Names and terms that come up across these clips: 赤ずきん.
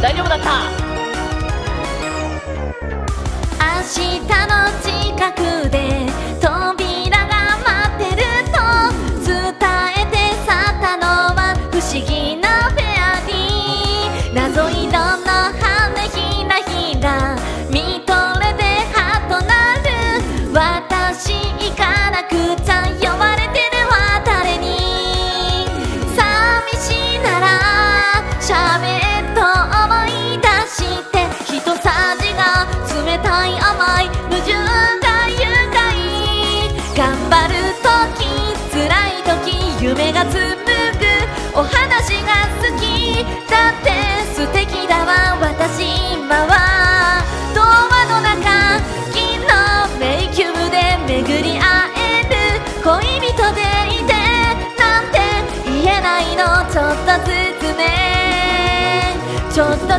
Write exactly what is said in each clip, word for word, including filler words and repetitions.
大丈夫だった。明日の近くで扉が待ってると伝えて去ったのは不思議なフェアリー。謎色の羽ひらひら見とれてハートなる。私行かなくちゃ呼ばれてるは誰に。寂しいならしゃべる冷たい甘い矛盾が愉快。頑張るとき辛いとき夢が紡ぐお話が好きだって素敵だわ。私今は童話の中銀の迷宮で巡り会える。恋人でいてなんて言えないの。ちょっとずつねちょっとずつよ冒険とかしてみましょう。そこから始まればいいな。扉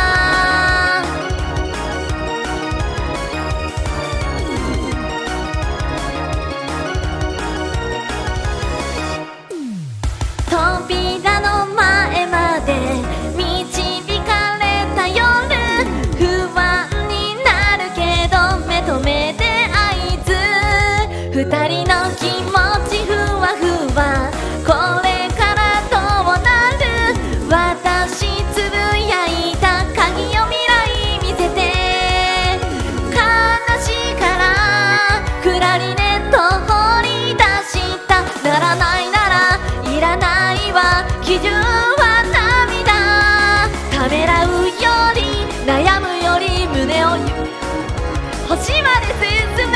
の前まで導かれた夜。不安になるけど目と目で合図。二人の気持ち基準は涙。ためらうより悩むより胸を星まで進め。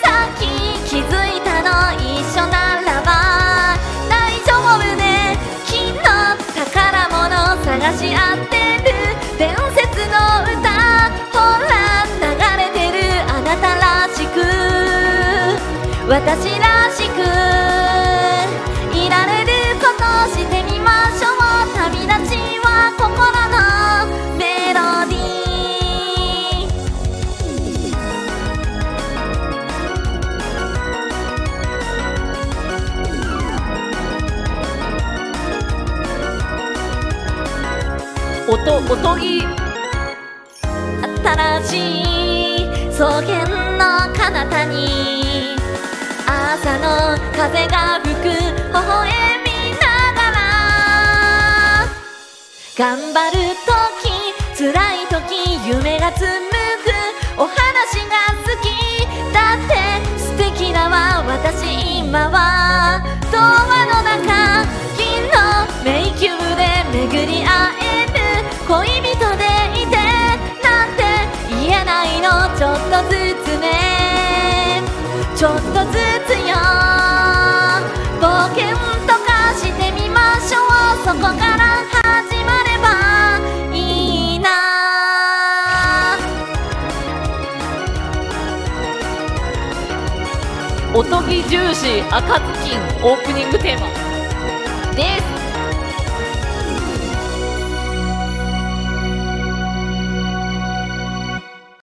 さっき気づいたの一緒ならば大丈夫ね。金の宝物探し合ってる伝説の歌ほら流れてる。あなたらしく私らしくいられるしてみましょう。旅立ちは心のメロディー。音、音い新しい草原の彼方に朝の風が吹く微笑み。頑張るとき辛いとき夢が紡ぐお話が好きだって素敵だわ。私今は童話の中銀の迷宮で巡り会える。恋人でいてなんて言えないの。ちょっとずつねちょっとずつよ冒険とかしてみましょう。そこから始まるおとぎ重視赤ずきんオープニングテーマです。